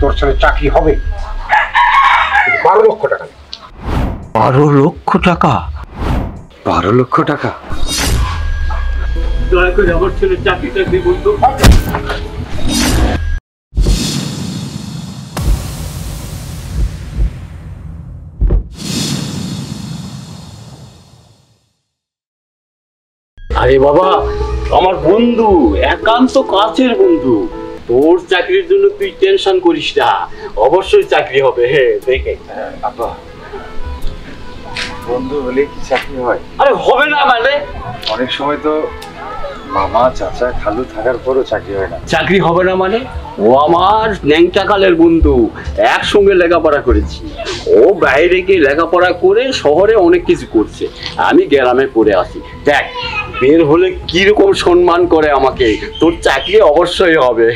তোর ছেলে চাকরি হবে 12 লক্ষ টাকা। 12 লক্ষ টাকা? 12 লক্ষ টাকা? দয়া করে আমার ছেলে চাকরিটা দিয়ে বন্ধু। আরে বাবা, আমার বন্ধু, একান্ত কাছের বন্ধু, তোর চাকরির জন্য তুই টেনশন করিস না, অবশ্যই চাকরি হবে। হ্যাঁ দেখে আপা, বন্ধু হলে কি চাকরি হয়? আরে হবে না মানে, অনেক সময় তো মামা চাচা খালু থাকার পরও চাকরি হয় না। চাকরি হবে না মানে? ও আমার ন্যাংটাকালের বন্ধু, একসঙ্গে লেখাপড়া করেছি। ও বাইরে গিয়ে লেখাপড়া করে শহরে অনেক কিছু করছে, আমি গ্রামে পড়ে আছি। দেখ বের হলে কিরকম সম্মান করে আমাকে। তোর চাকরি অবশ্যই হবে,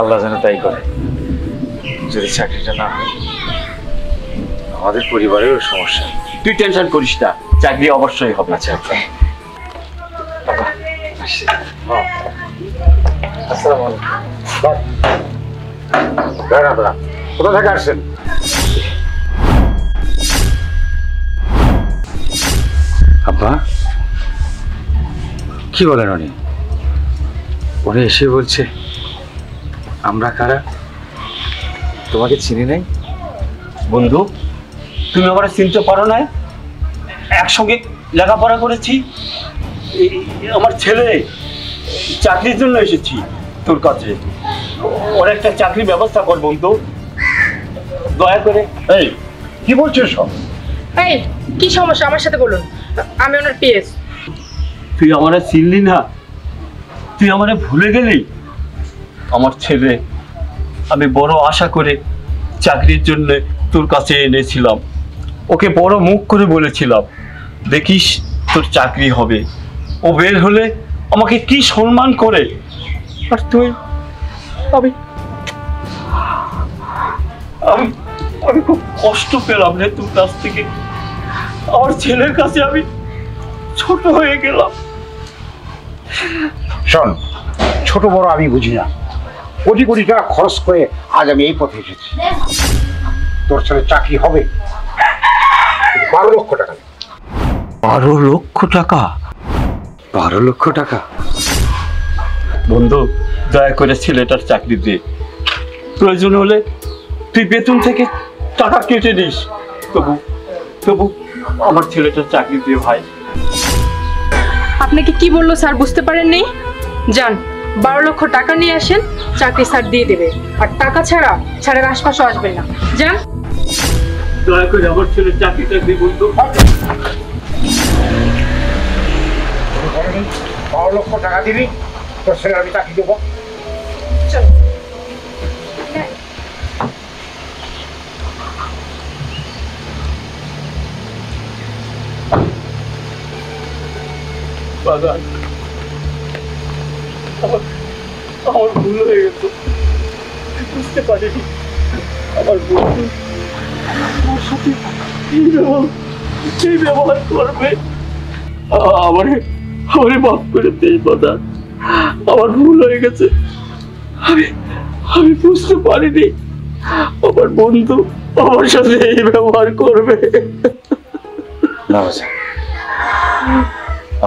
আল্লাহ যেন তাই করে। যদি চাকরিটা না হয় আমাদের পরিবারেরও সমস্যা। তুই টেনশন করিস না, চাকরি অবশ্যই হবে। আচ্ছা কোথা থেকে আসছেন? আব্বা কি বলেন? উনি এসে বলছে আমরা কারা? তোমাকে চিনি নাই বন্ধু। তুমি আমার চিনতে পারো না? একসঙ্গে লেখাপড়া করেছি। আমার ছেলে চাকরির জন্য এসেছি তোর কাছে, ওর একটা চাকরির ব্যবস্থা কর বন্ধু, দয়া করে। এই কি বলছিস? এই কি সমস্যা? আমার সাথে বলুন, আমি ওনার পিএস। তুই আমারে চিনলি না? তুই আমারে ভুলে গেলি? আমার ছেলে, আমি বড় আশা করে চাকরির জন্য তোর কাছে এনেছিলাম, ওকে বড় মুখ করে বলেছিলাম দেখিস তোর চাকরি হবে, ও বের হলে আমাকে কি সম্মান করে। আর তুই, আমি খুব কষ্ট পেলাম রে তোর কাছ থেকে। আমার ছেলের কাছে আমি ছোট হয়ে গেলাম। শোন, ছোট বড় আমি বুঝি না। কোটি কোটি টাকা খরচ করে আজ আমি এই পথে এসেছি। তোর ছেলে চাকরি হবে 12 লক্ষ টাকা। 12 লক্ষ টাকা? 12 লক্ষ টাকা? বন্ধু দয়া করে ছেলেটার চাকরি দে, প্রয়োজন হলে তুই বেতন থেকে টাকা কেটে নিস, তবু তবু আমার ছেলেটার চাকরি দে ভাই। আপনাকে কি বললো স্যার বুঝতে পারেননি? যান 12 লক্ষ টাকা নিয়ে আসেন, চাকরি স্যার দিয়ে দেবে। আর টাকা ছাড়া ছাড়ের আশপাশে আসবে না, যান। দয়া করে আমার ছেলের চাকরিটা দিয়ে বন্ধু। 12 লক্ষ টাকা দিবি তোর ছেলে, আমি চাকরি দেবো। আমার ভুল হয়ে গেল, বুঝতে পারিনি। আমার বন্ধু আমার সাথে ব্যবহার করবে। আমারে মাফ করে দিস বাবা, আমার ভুল হয়ে গেছে। আমি বুঝতে পারিনি আমার বন্ধু আমার সাথে এই ব্যবহার করবে। না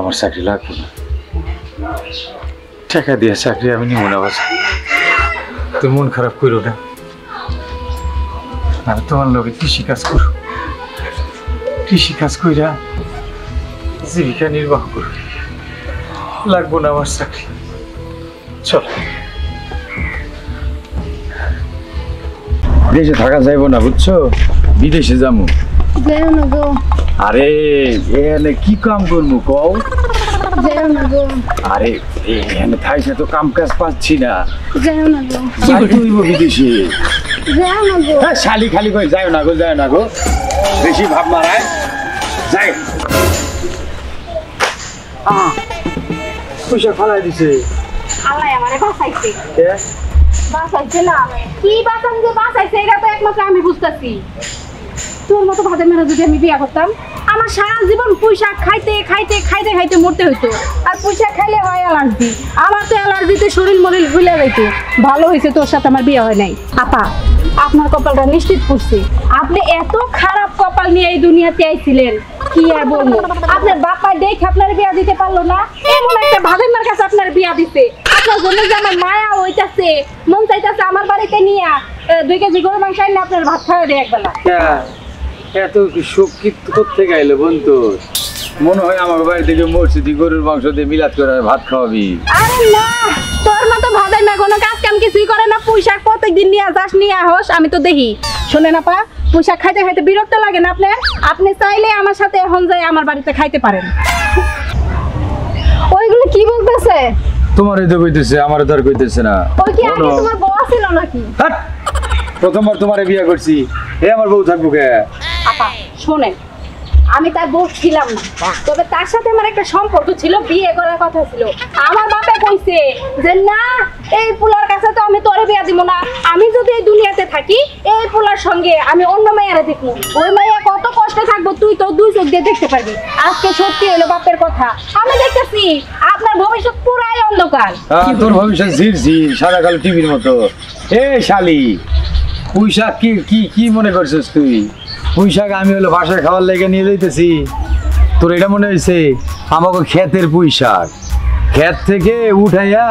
আমার চাকরি লাগবে না, টাকা দিয়ে চাকরি আমি নিব না বাবা। তুমি মন খারাপ করো না, আমি তোমার লোকে কৃষিকাজ করো, কৃষিকাজ কইরা জীবিকা নির্বাহ করো, লাগবো না আমার চাকরি। চল দেশে থাকা যাইব না, বুঝছো, বিদেশে যাবো। আরে এখানে কি কাম করবো কও? আরে এখানে থাইসে তো কাম কাজ পাচ্ছি না। বিদেশে শালি খালি কই যাও না গো, যাও না গো, বেশি ভাব মারায় যাই। পয়সা ফালাই দিছে আল্লাহ আমারে বাঁচাইছে। কে বাঁচাইছে? না কি বাঁচান যে বাঁচাইছে এটা তো একমাত্র আমি বুঝতাছি। তোর মতো ভাদের মেয়েরা যদি আমি বিয়ে করতাম, আমার সারা জীবন পুঁইশাক খাইতে খাইতে খাইতে খাইতে মরতে হইতো, আর পুঁইশাক খাইলে হয় অ্যালার্জি। আমার তো অ্যালার্জিতে শরীর মরিল ভুলে যাইতো। ভালো হয়েছে তোর সাথে আমার বিয়ে হয় নাই। আপা, আপনার কপালটা নিশ্চিত পড়ছে। আপনি এত খারাপ কপাল নিয়ে এই দুনিয়াতে আইছিলেন, কি আর বলবো। আপনার বাপা দেখে আপনার বিয়া দিতে পারলো না, এমন একটা ভাবের মার কাছে আপনার বিয়া দিতে। আপনার জন্য যে আমার মায়া হইতাছে, মন চাইতাছে আমার বাড়িতে নিয়ে 2 কেজি গরু মাংস আইনে আপনার ভাত খাওয়া দেয় একবেলা। এত শোক কি কোথেকে আইলো বন্ধু? মনে হয় আমার বাড়ি থেকে মসজিদে গরুর মাংস দিয়ে মিলাদ করে ভাত খাওয়াবি। আরে না, তোর মতো ভাদাই না, কোনো কাজ কাম কিছুই করে না। পুঁইশাক প্রত্যেকদিন নিয়ে যাস, নিয়ে হোস, আমি তো দেখি। শোনেন আপা, পুঁইশাক খাইতে খাইতে বিরক্ত লাগে না আপনার? আপনি চাইলে আমার সাথে এখন যাই আমার বাড়িতে খাইতে পারেন। ওইগুলো কি বলতেছে? তোমারই তো কইতেছে, আমারও তো আর কইতেছে না। ওই কি আগে তোমার বউ ছিল নাকি? হ্যাঁ, প্রথমবার তোমারে বিয়ে করছি, এ আমার বউ থাকবো কে? আপা শোনেন, আমি তার বউ ছিলাম না, তবে তার সাথে আমার একটা সম্পর্ক ছিল, বিয়ে করার কথা ছিল। আমার বাবা কইছে যে না, এই পোলার কাছে তো আমি তোরে বিয়া দিব না, আমি যদি এই দুনিয়াতে থাকি এই পোলার সঙ্গে আমি অন্য মেয়েরা দেখবো, ওই মেয়ে কত কষ্টে থাকবো তুই তো দুই চোখ দিয়ে দেখতে পারবি। আজকে সত্যি হলো বাপের কথা, আমি দেখতেছি আপনার ভবিষ্যৎ পুরাই অন্ধকার। তোর ভবিষ্যৎ ঝিরঝির সাদা কালো টিভির মতো। এ শালি, পুঁইশাক কি কি কি মনে করছিস তুই? পুঁইশাক আমি হলো বাসায় খাওয়ার লেগে নিয়ে যাইতেছি, তোর এটা মনে হয়েছে? আমাকে ক্ষেতের পুঁইশাক ক্ষেত থেকে উঠাইয়া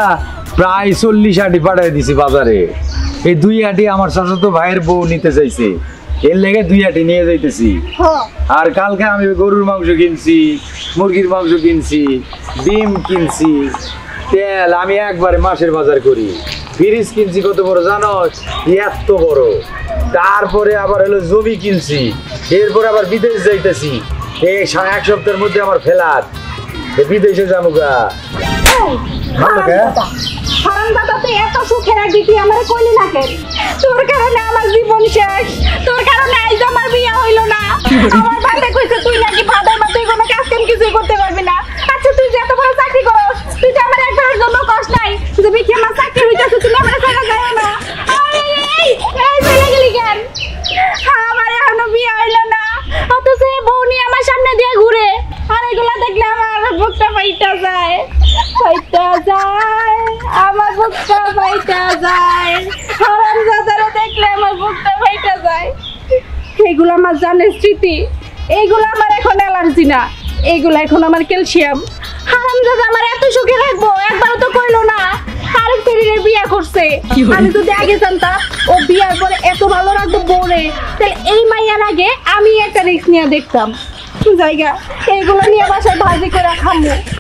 প্রায় 40 আটি পাঠাই দিছি বাজারে। এই 2 আটি আমার শাশুড়ি ভাইয়ের বউ নিতে চাইছে, এর লেগে 2 আটি নিয়ে যাইতেছি। আর কালকে আমি গরুর মাংস কিনছি, মুরগির মাংস কিনছি, ডিম কিনছি, তেল, আমি একবারে মাছের বাজার করি। ফ্রিজ কিনছি কত বড় জানো? এত বড়। তারপরে আবার হলো জমি কিনছি, এরপর আবার বিদেশ যাইতেছি। এই 1 সপ্তাহের মধ্যে আমার ফেলাত, বিদেশে যাবো গা। এত সুখের আগে কি আমার কইলি না কেন? তোর কারণে আমার জীবন শেষ, তোর কারণে আজ আমার বিয়ে হইল না। আমার ভাইতে কইছে তুই নাকি বাদার মধ্যে কোনো কাজ কাম কিছুই করতে পারবি না। আচ্ছা তুই যে এত বড় চাকরি করস, তুই তো আমার একবার জন্য কষ্ট নাই, তুমি কি আমার চাকরি হইতাছো? তুমি আমার ছাড়া যায় না। আরে এই এই চলে গেলি কেন? আমার এখনো বিয়ে হইল না, অথচ এই বউ নিয়ে আমার সামনে দিয়ে ঘুরে। আর এগুলা দেখলে আমার বুকটা ফাইটা যায়, ফাইটা যায়, আমার বুকটা ফাইটা যায়। হারামজাদারে দেখলে আমার বুকটা ফাইটা যায়। এইগুলো আমার জানের স্মৃতি, এইগুলো আমার এখন অ্যালার্জি না, এইগুলো এখন আমার ক্যালসিয়াম। হারামজাদা আমার এত সুখে রাখবো একবারও তো কইলো না। আরেক ফেরিরে বিয়ে করছে, আমি যদি আগে জানতাম ও বিয়ার পরে এত ভালো রাখবো বউরে, তাহলে এই মাইয়ার আগে আমি একটা রিস্ক নিয়ে দেখতাম জায়গা। এইগুলো নিয়ে বাসায় ভাজি করে খামো।